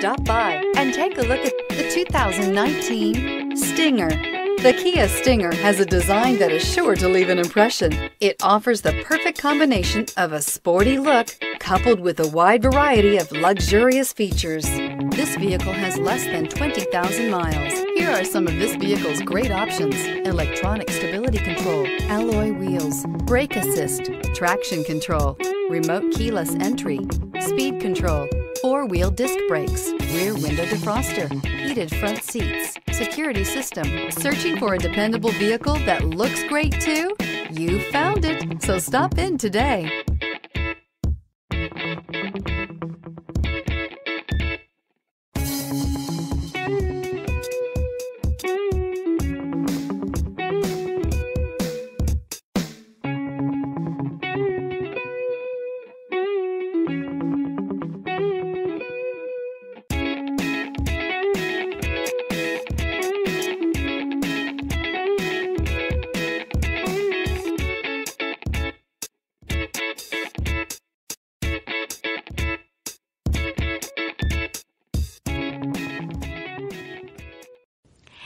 Stop by and take a look at the 2019 Stinger. The Kia Stinger has a design that is sure to leave an impression. It offers the perfect combination of a sporty look coupled with a wide variety of luxurious features. This vehicle has less than 20,000 miles. Here are some of this vehicle's great options: electronic stability control, alloy wheels, brake assist, traction control, remote keyless entry, speed control, four-wheel disc brakes, rear window defroster, heated front seats, security system. Searching for a dependable vehicle that looks great too? You found it, so stop in today.